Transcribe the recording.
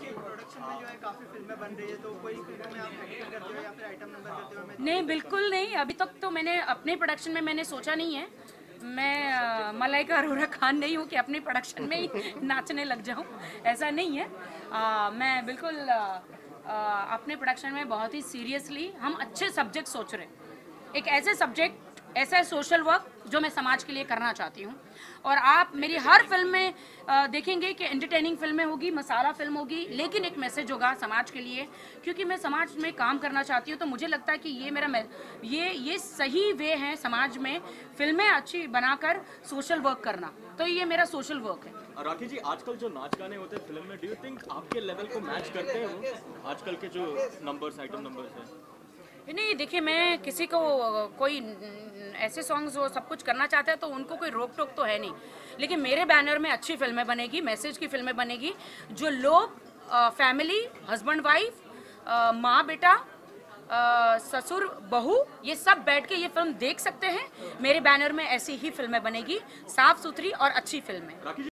नहीं, बिल्कुल नहीं। अभी तक तो मैंने अपने प्रोडक्शन में मैंने सोचा नहीं है। मैं मलाइका अरोरा खान नहीं हूँ कि अपने प्रोडक्शन में ही नाचने लग जाऊँ, ऐसा नहीं है। मैं बिल्कुल अपने प्रोडक्शन में बहुत ही सीरियसली हम अच्छे सब्जेक्ट सोच रहे हैं, एक ऐसे सब्जेक्ट, ऐसा सोशल वर्क जो मैं समाज के लिए करना चाहती हूँ। और आप मेरी हर फिल्म में देखेंगे कि एंटरटेनिंग फिल्में होगी, मसाला फिल्म होगी, लेकिन एक मैसेज होगा समाज के लिए, क्योंकि मैं समाज में काम करना चाहती हूँ। तो मुझे लगता है कि ये मेरा ये सही वे है समाज में फिल्में अच्छी बनाकर सोशल वर्क करना, तो ये मेरा सोशल वर्क है। राखी जी, आजकल जो नाच गाने होते हैं फिल्म में, डू यू थिंक आपके लेवल को मैच करते हो आजकल के जो नंबर्स, आइटम नंबर्स हैं? नहीं, देखिए मैं किसी को कोई ऐसे सॉन्ग्स वो सब कुछ करना चाहता है तो उनको कोई रोक टोक तो है नहीं, लेकिन मेरे बैनर में अच्छी फिल्में बनेगी, मैसेज की फिल्में बनेगी, जो लोग फैमिली, हस्बैंड वाइफ, माँ बेटा, ससुर बहू, ये सब बैठ के ये फिल्म देख सकते हैं। मेरे बैनर में ऐसी ही फिल्में बनेगी, साफ सुथरी और अच्छी फिल्में।